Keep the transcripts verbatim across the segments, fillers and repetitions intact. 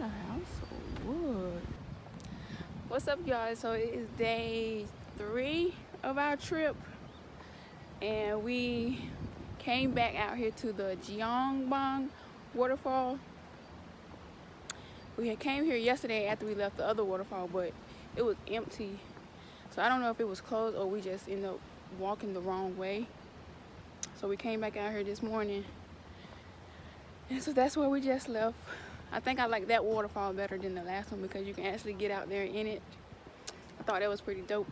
a house or wood? What's up, y'all? So it is day three of our trip, and we came back out here to the Jeongbong waterfall. We had came here yesterday after we left the other waterfall, but it was empty. So I don't know if it was closed or we just ended up walking the wrong way. So we came back out here this morning. And so that's where we just left. I think I like that waterfall better than the last one because you can actually get out there in it. I thought that was pretty dope.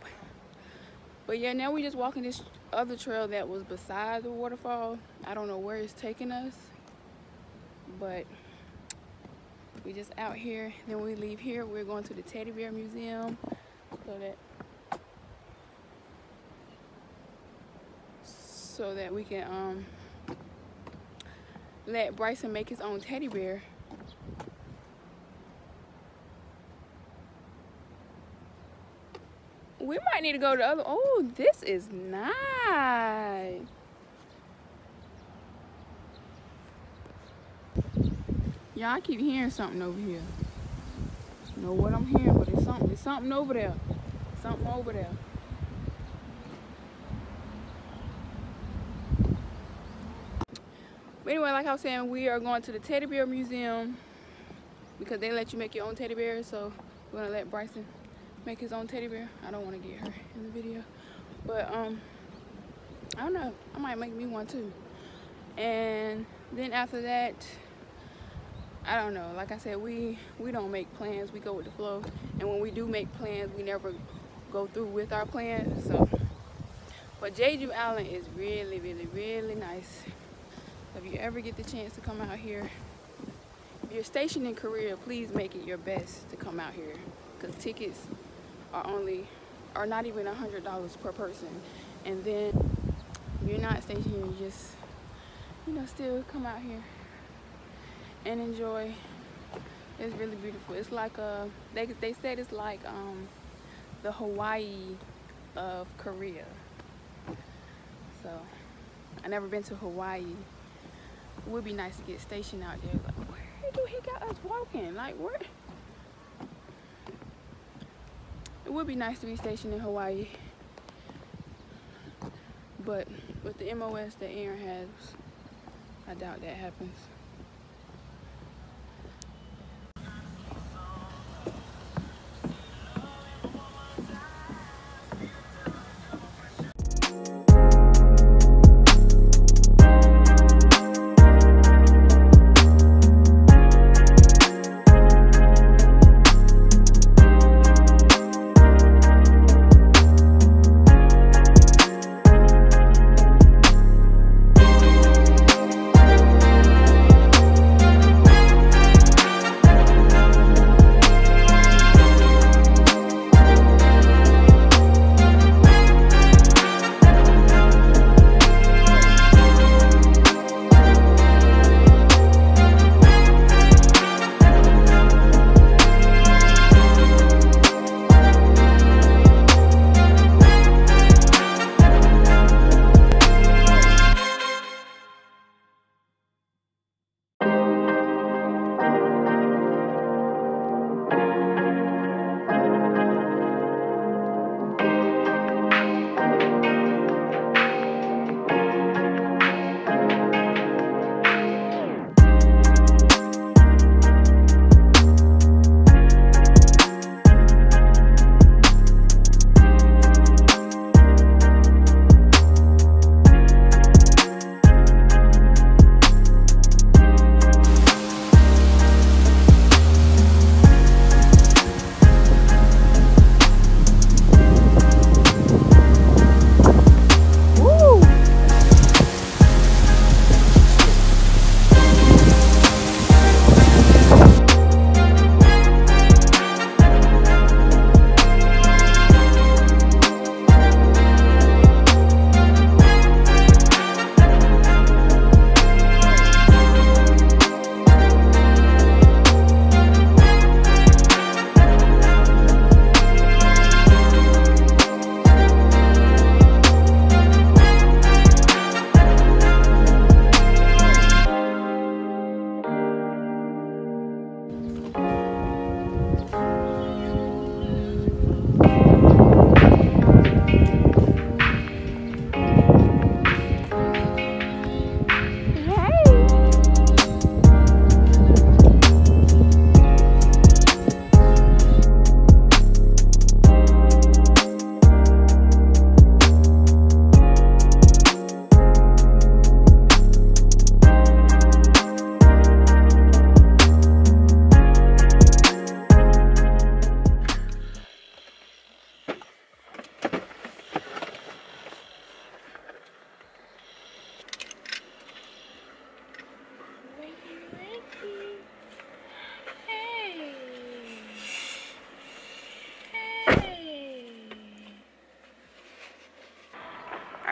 But yeah, now we're just walking this other trail that was beside the waterfall. I don't know where it's taking us, but we just out here. Then we leave here, we're going to the Teddy Bear Museum. So that so that we can um, let Bryson make his own teddy bear. We might need to go to the other, oh, this is nice. Y'all, I keep hearing something over here. I don't know what I'm hearing, but it's something, it's something over there. Something over there. Anyway, like I was saying, we are going to the Teddy Bear Museum because they let you make your own teddy bear. So we're gonna let Bryson make his own teddy bear. I don't want to get her in the video, but um, I don't know. I might make me one too. And then after that, I don't know. Like I said, we we don't make plans. We go with the flow. And when we do make plans, we never go through with our plans. So, but Jeju Island is really, really, really nice. If you ever get the chance to come out here, if you're stationed in Korea, please make it your best to come out here, because tickets are only are not even a hundred dollars per person. And then if you're not stationed here, you just you know still come out here and enjoy. It's really beautiful. It's like a they they said it's like um the Hawaii of Korea. So I've never been to Hawaii. It would be nice to get stationed out there. Like, where do he got us walking? Like, where? It would be nice to be stationed in Hawaii. But with the M O S that Aaron has, I doubt that happens.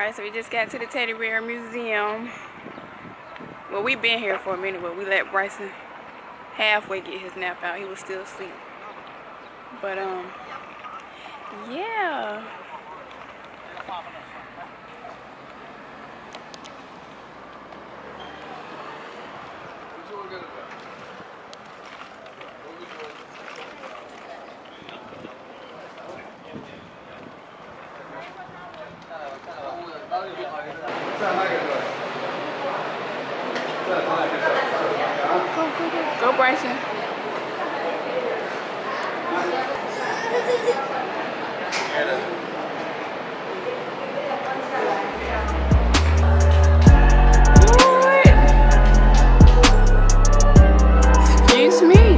Alright, so we just got to the Teddy Bear Museum. Well, we've been here for a minute, but we let Bryson halfway get his nap out. He was still asleep. But, um, yeah. Go, Bryson. Excuse me.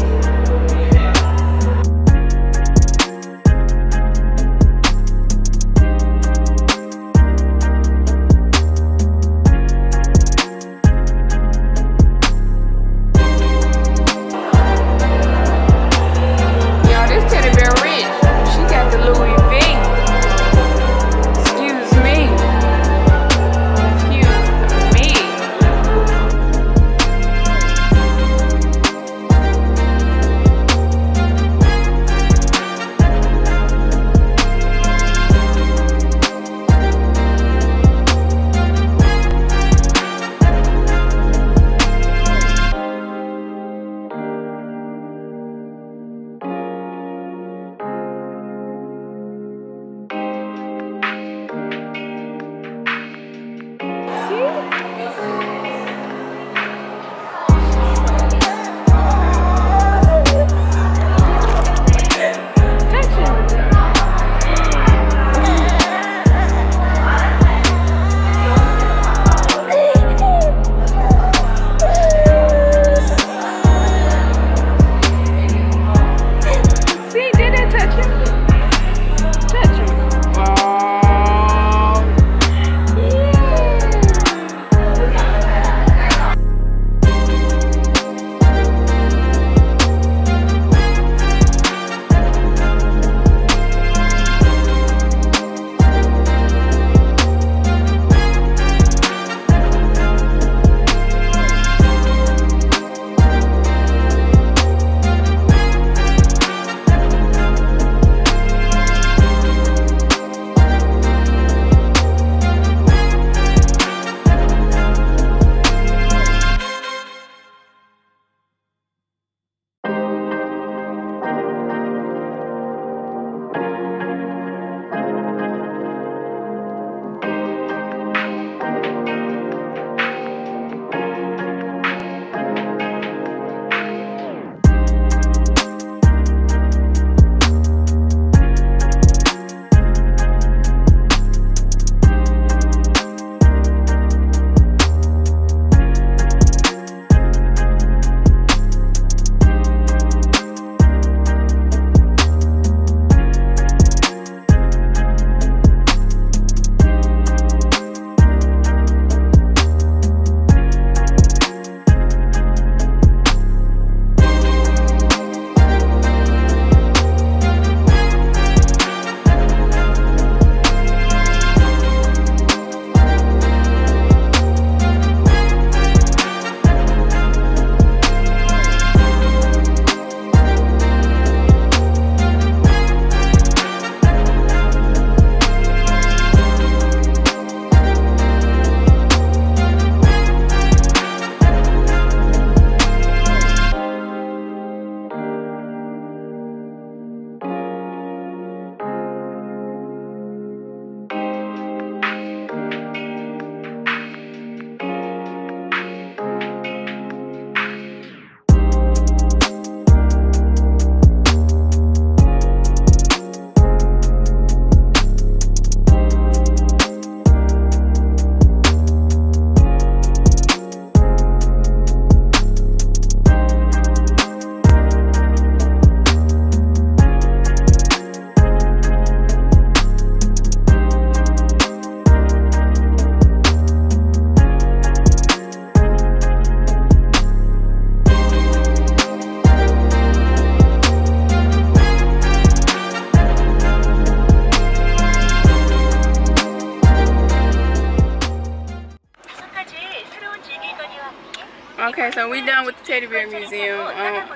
Okay, so we done with the Teddy Bear Museum. Um,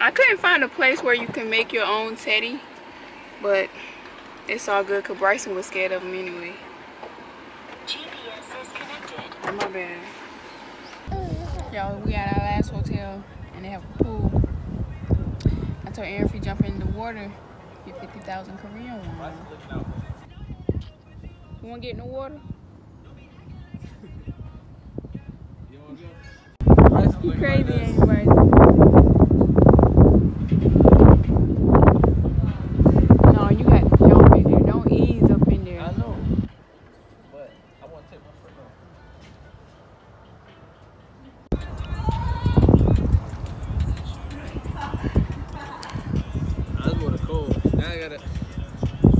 I couldn't find a place where you can make your own teddy, but it's all good because Bryson was scared of them anyway. G P S is connected. My bad. Y'all, we at our last hotel and they have a pool. I told Aaron if he jump in the water, get fifty thousand Korean won. You want to get in the water? You crazy, ain't right? No, you got to jump in there. Don't ease up in there. I know, but I want to take my foot off. I was cold. Now I gotta. I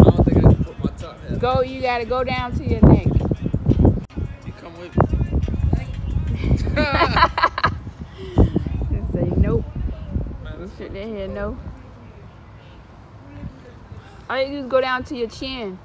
don't think I can put my top hat. Go. You gotta go down to your neck. You come with me. Shook their head no. I just go down to your chin.